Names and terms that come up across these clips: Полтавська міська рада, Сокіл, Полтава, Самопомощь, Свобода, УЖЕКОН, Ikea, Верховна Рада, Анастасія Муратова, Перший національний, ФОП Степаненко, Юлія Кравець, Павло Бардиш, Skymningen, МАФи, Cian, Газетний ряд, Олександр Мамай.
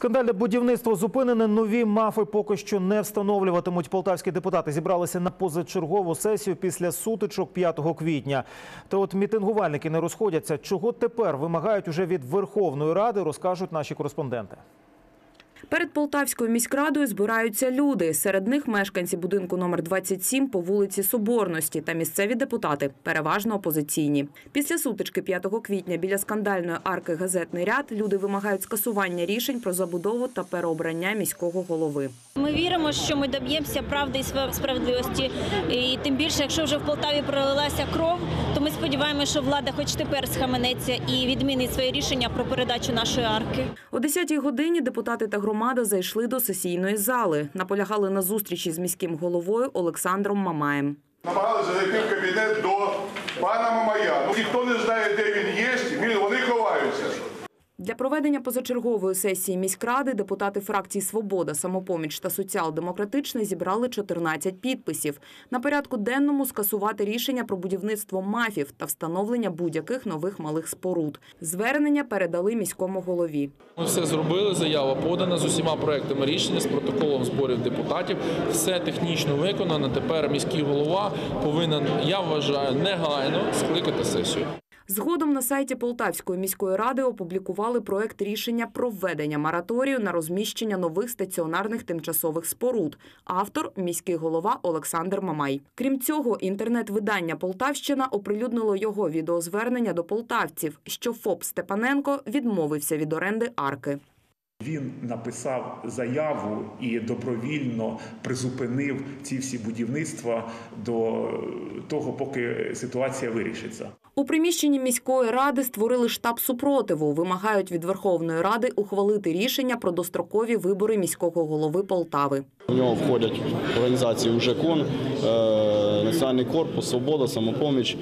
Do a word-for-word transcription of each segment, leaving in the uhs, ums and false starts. Скандальне будівництво зупинене, нові МАФи поки що не встановлюватимуть. Полтавські депутати зібралися на позачергову сесію після сутичок п'ятого квітня. Та от мітингувальники не розходяться. Чого тепер вимагають уже від Верховної Ради, розкажуть наші кореспонденти. Перед Полтавською міськрадою збираються люди. Серед них мешканці будинку номер двадцять сім по вулиці Соборності та місцеві депутати, переважно опозиційні. Після сутички п'ятого квітня біля скандальної арки «Газетний ряд» люди вимагають скасування рішень про забудову та переобрання міського голови. Ми віримо, що ми доб'ємося правди і справедливості. І тим більше, якщо вже в Полтаві пролилася кров, то ми сподіваємося, що влада хоч тепер схаменеться і відмінить своє рішення про передачу нашої арки. О десятій годині депутати та громадяни Громада зайшли до сесійної зали. Наполягали на зустрічі з міським головою Олександром Мамаєм. Намагалися зайти в кабінет до пана Мамая. Ну, ніхто не знає, де він є, вони ховаються. Для проведення позачергової сесії міськради депутати фракцій «Свобода», «Самопоміч» та «Соціал-демократичний» зібрали чотирнадцять підписів. На порядку денному скасувати рішення про будівництво МАФів та встановлення будь-яких нових малих споруд. Звернення передали міському голові. Ми все зробили, заява подана з усіма проектами рішення, з протоколом зборів депутатів. Все технічно виконано, тепер міський голова повинен, я вважаю, негайно скликати сесію. Згодом на сайті Полтавської міської ради опублікували проект рішення про введення мораторію на розміщення нових стаціонарних тимчасових споруд. Автор – міський голова Олександр Мамай. Крім цього, інтернет-видання «Полтавщина» оприлюднило його відеозвернення до полтавців, що ФОП Степаненко відмовився від оренди арки. Він написав заяву і добровільно призупинив ці всі будівництва до того, поки ситуація вирішиться. У приміщенні міської ради створили штаб супротиву. Вимагають від Верховної Ради ухвалити рішення про дострокові вибори міського голови Полтави. В нього входять організації «УЖЕКОН», «Національний корпус», «Свобода», «Самопоміч».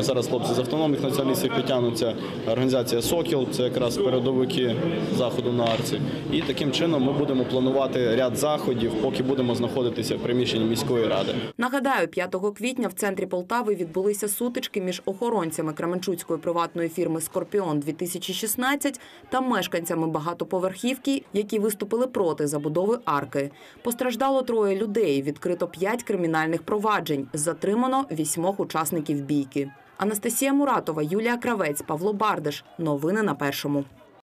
Зараз хлопці з автономних націоналістів підтягнуться. Організація «Сокіл» – це якраз передовики заходу на арці. І таким чином ми будемо планувати ряд заходів, поки будемо знаходитися в приміщенні міської ради. Нагадаю, п'ятого квітня в центрі Полтави відбулися сутички між охоронцями кременчуцької приватної фірми «Скорпіон дві тисячі шістнадцять» та мешканцями багатоповерхівки, які виступили проти забудови арки. Постраждало троє людей, відкрито п'ять кримінальних проваджень, затримано вісьмох учасників бійки. Анастасія Муратова, Юлія Кравець, Павло Бардиш. Новини на Першому.